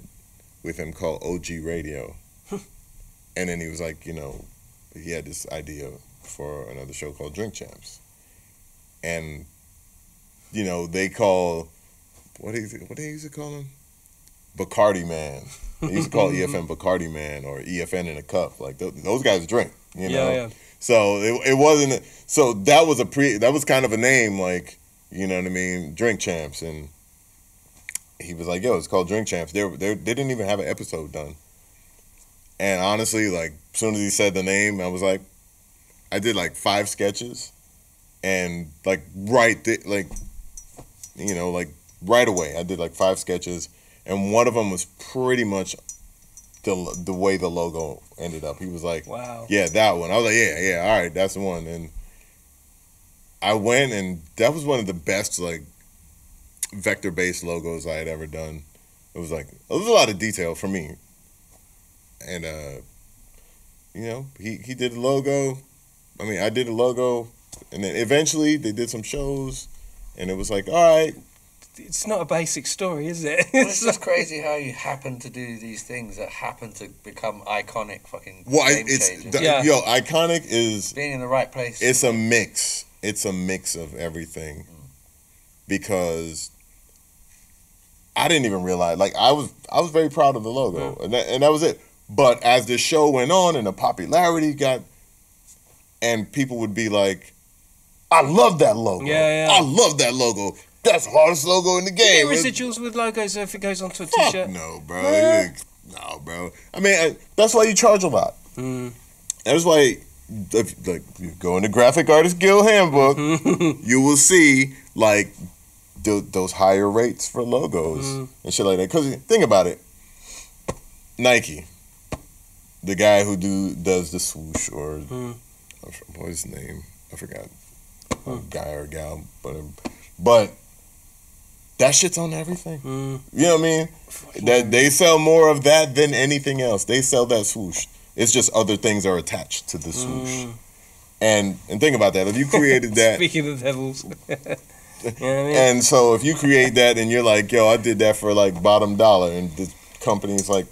with him called O G Radio, and then he was like, you know, he had this idea for another show called Drink Champs. And, you know, they call, what do you, what do you used to call him? Bacardi Man. They used to call E F N Bacardi Man or E F N in a cup. Like, th those guys drink, you know? Yeah, yeah. So it, it wasn't, so that was a pre, that was kind of a name, like, you know what I mean? Drink Champs. And he was like, yo, it's called Drink Champs. They, they, they didn't even have an episode done. And honestly, like, as soon as he said the name, I was like, I did like five sketches. And like right, th like you know, like right away, I did like five sketches, and one of them was pretty much the the way the logo ended up. He was like, "Wow, yeah, that one." I was like, "Yeah, yeah, all right, that's the one." And I went, and that was one of the best like vector-based logos I had ever done. It was like it was a lot of detail for me, and uh, you know, he he did the logo. I mean, I did the logo. And then eventually they did some shows, and it was like, all right. It's not a basic story, is it? Well, it's just crazy how you happen to do these things that happen to become iconic fucking well, game it's, changers. Yeah. Yo, iconic is... being in the right place. It's a mix. It's a mix of everything. Mm. Because I didn't even realize, like, I was I was very proud of the logo, yeah. and, that, and that was it. But as the show went on and the popularity got... and people would be like... I love that logo. Yeah, yeah. I love that logo. That's the hardest logo in the game. You get residuals with logos if it goes onto a t-shirt? No, bro. Yeah. Like, no, bro. I mean, I, that's why you charge a lot. Mm. That's why, if, like, you go in the Graphic Artist Guild Handbook, you will see, like, th those higher rates for logos mm. and shit like that. Because think about it. Nike. the guy who do does the swoosh, or hmm. what was his name? I forgot. Hmm. Guy or gal, but but that shit's on everything. Hmm. You know what I mean? That they sell more of that than anything else. They sell that swoosh. It's just other things are attached to the swoosh. Hmm. And and think about that. If you created that, speaking of devils. You know what I mean? And so if you create that and you're like, yo, I did that for like bottom dollar, and the company's like,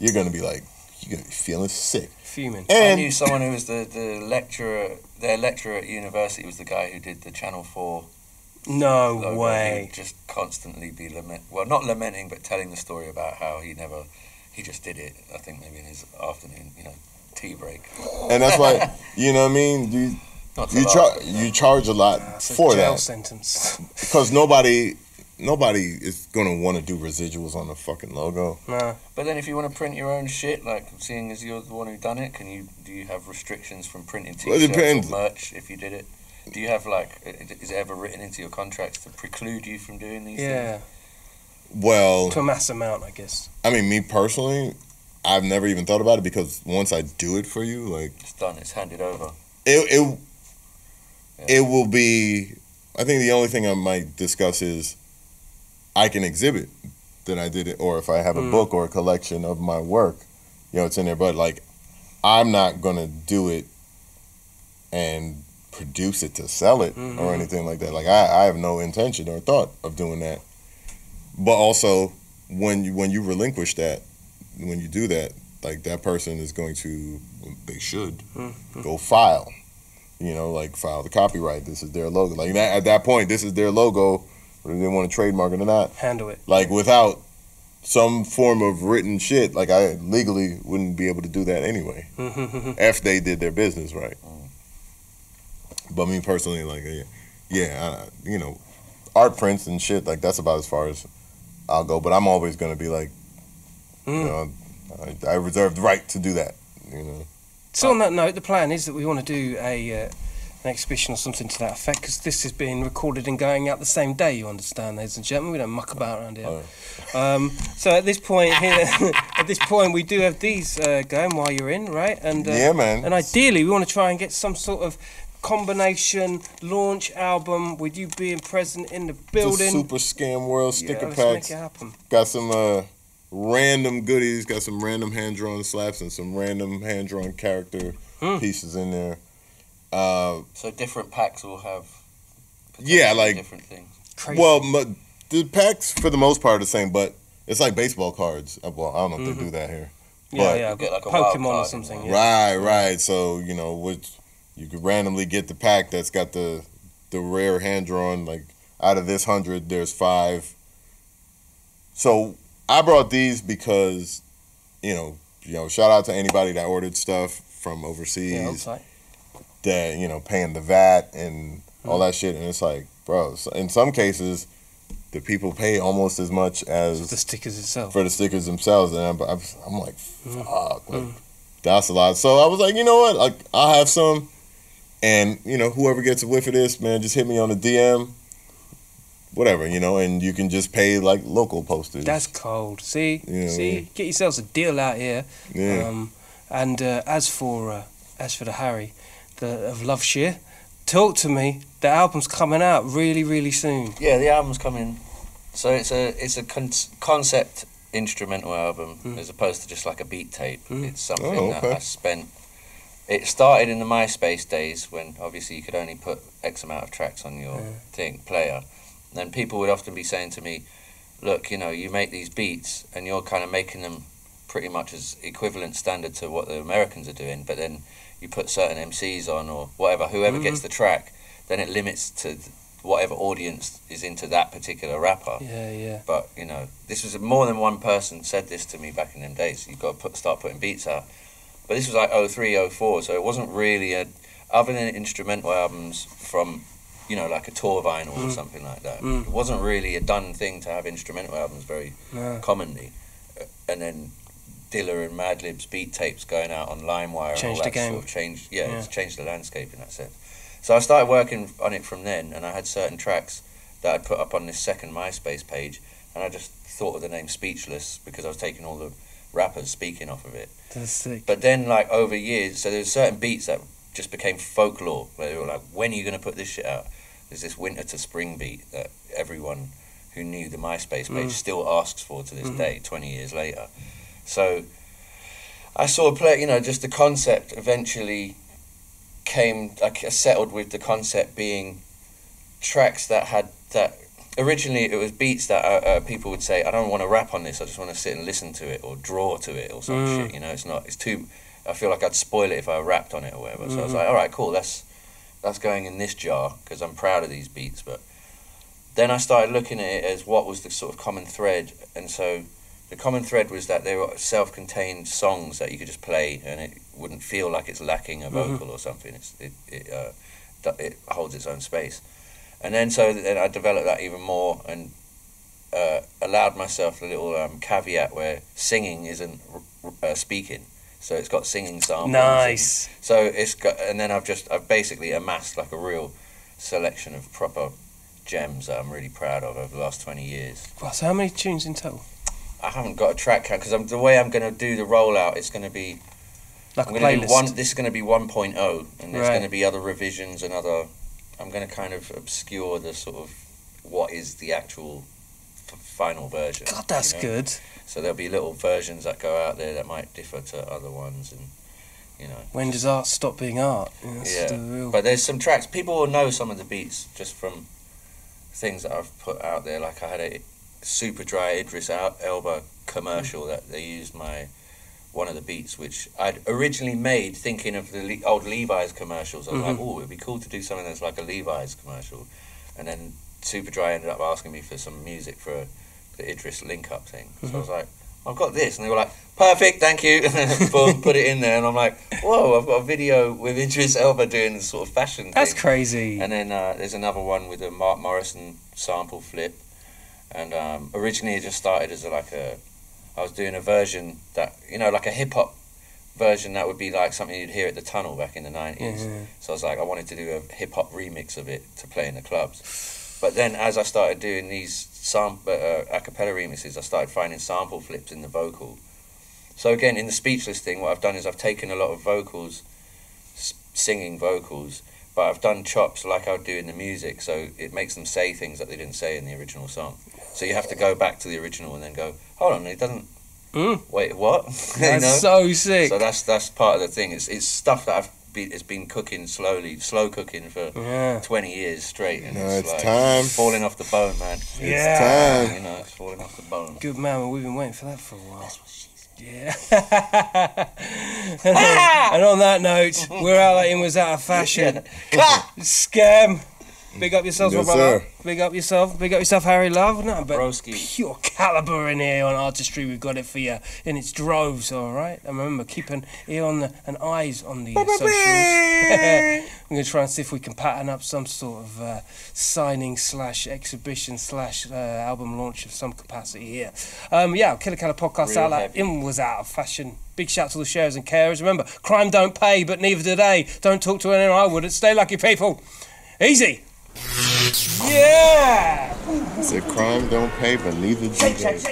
you're gonna be like, you're gonna be feeling sick. Fuming. And I knew someone who was the, the lecturer, their lecturer at university was the guy who did the Channel four. No logo. Way. He'd just constantly be lament, well, not lamenting, but telling the story about how he never, he just did it. I think maybe in his afternoon, you know, tea break. And that's why, you know what I mean? You, You, lot, char- you charge a lot nah, for a jail that sentence. Because nobody, nobody is gonna want to do residuals on the fucking logo. Nah. But then, if you want to print your own shit, like seeing as you're the one who done it, can you do you have restrictions from printing t-shirts well, or merch if you did it? Do you have like, is it ever written into your contracts to preclude you from doing these yeah. things? Yeah. Well, to a mass amount, I guess. I mean, me personally, I've never even thought about it because once I do it for you, like it's done. It's handed over. It. it It will be, I think the only thing I might discuss is I can exhibit that I did it, or if I have a mm. book or a collection of my work, you know, it's in there. But, like, I'm not going to do it and produce it to sell it mm-hmm. or anything like that. Like, I, I have no intention or thought of doing that. But also, when you, when you relinquish that, when you do that, like, that person is going to, they should, mm-hmm. go file. You know, like file the copyright. This is their logo. Like that, at that point, this is their logo, whether they want to trademark it or not. Handle it. Like without some form of written shit, like I legally wouldn't be able to do that anyway. If they did their business right. But me personally, like, yeah, yeah I, you know, art prints and shit, like that's about as far as I'll go. But I'm always going to be like, mm. you know, I, I reserve the right to do that, you know. So on that note, the plan is that we want to do a uh, an exhibition or something to that effect, because this is being recorded and going out the same day, you understand, ladies and gentlemen. We don't muck about around here. Oh. Um, so at this point here, at this point, we do have these uh, going while you're in, right? And uh, yeah, man. And ideally, we want to try and get some sort of combination launch album with you being present in the building. It's a super Skam world sticker yeah, packs. Let's make it happen. Got some. Uh... Random goodies, got some random hand-drawn slaps and some random hand-drawn character hmm. pieces in there. Uh, so different packs will have yeah, like different things. Crazy. Well, the packs for the most part are the same, but it's like baseball cards. Well, I don't know if mm-hmm. they do that here. Yeah, but yeah, I'll get like a Pokemon or something. Yeah. Right, right. So you know, which you could randomly get the pack that's got the the rare hand-drawn. Like out of this hundred, there's five. So. I brought these because, you know, you know, shout out to anybody that ordered stuff from overseas, yeah, that, you know, paying the V A T and mm-hmm. all that shit. And it's like, bro, so in some cases, the people pay almost as much as for the stickers itself. For the stickers themselves. And I'm, I'm like, fuck, mm-hmm. like, that's a lot. So I was like, you know what? Like, I'll have some. And, you know, whoever gets a whiff of this, man, just hit me on the D M. Whatever, you know, and you can just pay like local postage. That's cold. See, you know see, I mean? Get yourselves a deal out here. Yeah. Um, and uh, as for uh, as for the Harry, the of Loveshire, talk to me. The album's coming out really, really soon. Yeah, the album's coming. So it's a it's a con- concept instrumental album mm. as opposed to just like a beat tape. Mm. It's something oh, okay. that I spent. It started in the MySpace days when obviously you could only put X amount of tracks on your yeah. thing player. And people would often be saying to me, look, you know, you make these beats and you're kind of making them pretty much as equivalent standard to what the Americans are doing, but then you put certain M Cs on or whatever, whoever mm-hmm. gets the track, then it limits to whatever audience is into that particular rapper. Yeah, yeah. But, you know, this was more than one person said this to me back in them days. You've got to put, start putting beats out. But this was like oh three, oh four, so it wasn't really a... Other than instrumental albums from... you know, like a tour vinyl mm. or something like that. Mm. It wasn't really a done thing to have instrumental albums very no. commonly. And then Dilla and Madlib's beat tapes going out on LimeWire changed and all that the game. Sort of changed, yeah, yeah, it's changed the landscape in that sense. So I started working on it from then, and I had certain tracks that I'd put up on this second MySpace page, and I just thought of the name Speechless because I was taking all the rappers speaking off of it. That's sick. But then, like, over years, so there's certain beats that just became folklore, where they were like, when are you going to put this shit out? There's this winter to spring beat that everyone who knew the MySpace page mm. still asks for to this mm. day, twenty years later. So I saw, play, you know, just the concept eventually came, I settled with the concept being tracks that had, that originally it was beats that uh, uh, people would say, I don't want to rap on this, I just want to sit and listen to it or draw to it or some mm. shit, you know, it's not, it's too, I feel like I'd spoil it if I rapped on it or whatever. Mm-hmm. So I was like, all right, cool, that's, that's going in this jar because I'm proud of these beats. But then I started looking at it as what was the sort of common thread. And so the common thread was that they were self-contained songs that you could just play and it wouldn't feel like it's lacking a vocal mm-hmm. or something. It's, it it, uh, it holds its own space. And then so then I developed that even more and uh, allowed myself a little um, caveat where singing isn't uh, speaking. So it's got singing samples. Nice. And so it's got, and then I've just, I've basically amassed like a real selection of proper gems that I'm really proud of over the last twenty years. Wow, so how many tunes in total? I haven't got a track count because the way I'm going to do the rollout, it's going to be like I'm a playlist. One, this is going to be one point oh, and there's right. going to be other revisions and other. I'm going to kind of obscure the sort of what is the actual final version. God, that's you know? Good. So there'll be little versions that go out there that might differ to other ones, and you know. When does art stop being art? That's yeah, the real... but there's some tracks people will know some of the beats just from things that I've put out there. Like I had a super dry Idris Elba commercial mm. that they used my one of the beats, which I'd originally made thinking of the Le old Levi's commercials. I was mm-hmm. like, oh, it'd be cool to do something that's like a Levi's commercial, and then Superdry ended up asking me for some music for the Idris link-up thing. Mm-hmm. So I was like, I've got this. And they were like, perfect, thank you. And then boom, put it in there. And I'm like, whoa, I've got a video with Idris Elba doing this sort of fashion thing. That's crazy. And then uh, there's another one with a Mark Morrison sample flip. And um, originally it just started as a, like a... I was doing a version that, you know, like a hip-hop version that would be like something you'd hear at the Tunnel back in the nineties. Mm-hmm. So I was like, I wanted to do a hip-hop remix of it to play in the clubs. But then as I started doing these sample, uh, a cappella remixes, I started finding sample flips in the vocal. So again, in the Speechless thing, what I've done is I've taken a lot of vocals, singing vocals, but I've done chops like I would do in the music, so it makes them say things that they didn't say in the original song. So you have to go back to the original and then go, hold on, it doesn't... Mm. Wait, what? That's you know? So sick. So that's that's part of the thing. It's, it's stuff that I've... Be, it's been cooking slowly, slow cooking for yeah. twenty years straight, and no, it's, it's like time. falling off the bone, man. It's yeah. time. You know, it's falling off the bone. Good man, well, we've been waiting for that for a while. That's what she said. Yeah. and, on, and on that note, we're out like inwards out of fashion. Skam. Big up yourself, yes, my brother. Sir. Big up yourself. Big up yourself, Harry Love. Nothing but Broski. Pure calibre in here on Artistry. We've got it for you in its droves, all right? And remember, keep an ear on the, and eyes on the uh, socials. We're going to try and see if we can pattern up some sort of uh, signing slash exhibition slash uh, album launch of some capacity here. Um, yeah, Killer Colour Podcast out like in was out of fashion. Big shout to the sharers and carers. Remember, crime don't pay, but neither do they. Don't talk to anyone I wouldn't. Stay lucky, people. Easy. Yeah! It's a crime, don't pay, but neither do they.